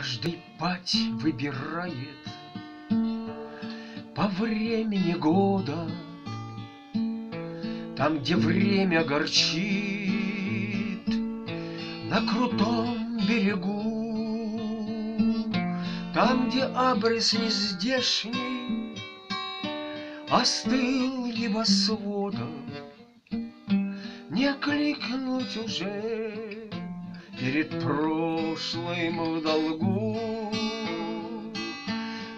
Каждый пать выбирает по времени года, там, где время горчит, на крутом берегу, там, где абрис нездешний остыл небосводом, не окликнуть уже перед прошлым в долгу.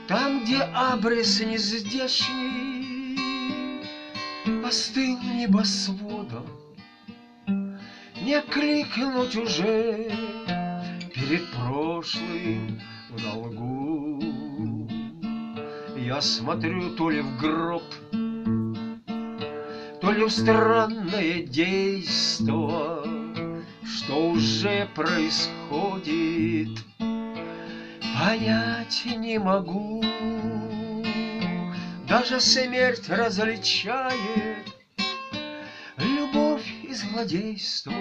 Там, где абрис нездешний остыл небосводом, не окликнуть уже перед прошлым в долгу. Я смотрю то ли в гроб, то ли в странное действо, что уже происходит, понять не могу. Даже смерть различает любовь и злодейство.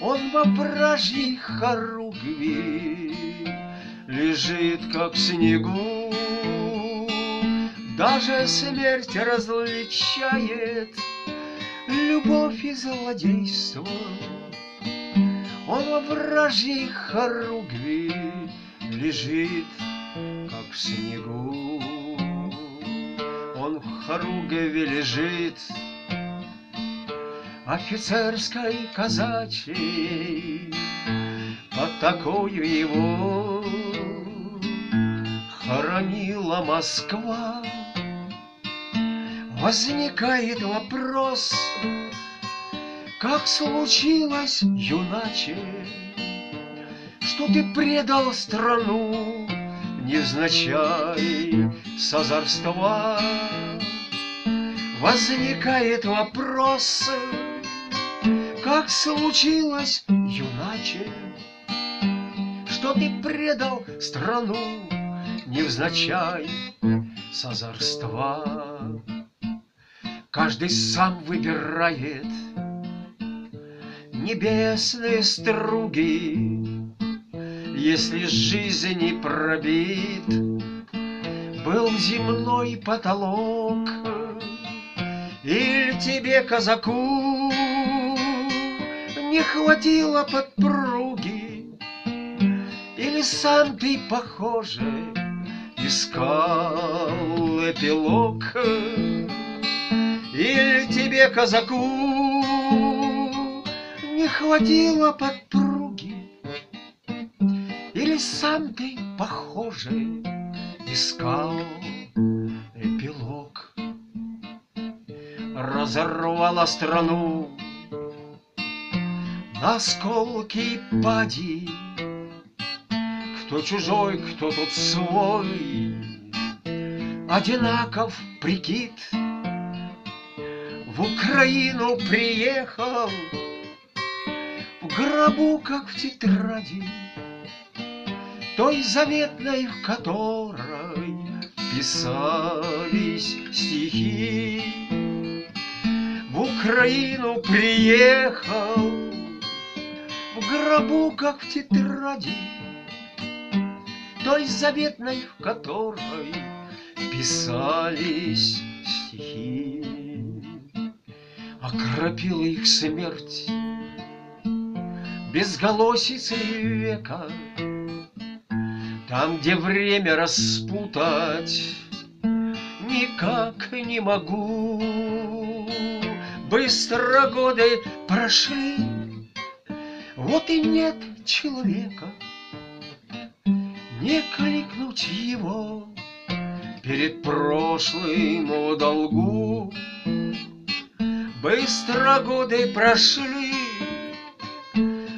Он во вражьей хоругви лежит, как в снегу. Даже смерть различает любовь и злодейство. Он во вражьей хоругви лежит, как в снегу. Он в хоругве лежит офицерской казачьей, под такою его хоронила Москва. Возникает вопрос, как случилось, юначе, что ты предал страну невзначай с озорства. Возникает вопрос, как случилось, юначе, что ты предал страну невзначай с озорства. Каждый сам выбирает небесные струги, если жизнь не пробит был земной потолок, или тебе, казаку, не хватило подпруги, или сам ты, похоже, искал эпилог. Или тебе, казаку, не хватило подпруги, или сам ты, похоже, искал эпилог. Разорвала страну на осколки пади, кто чужой, кто тут свой, одинаков прикид. В Украину приехал в гробу, как в тетради, той заветной, в которой писались стихи. В Украину приехал в гробу, как в тетради, той заветной, в которой писались стихи. Окропила их смерть безголосицей века, там, где время распутать никак не могу. Быстро годы прошли, вот и нет человека, не кликнуть его перед прошлым в долгу. Быстро годы прошли,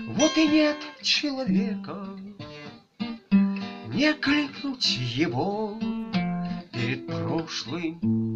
вот и нет человека, не кликнуть его перед прошлым.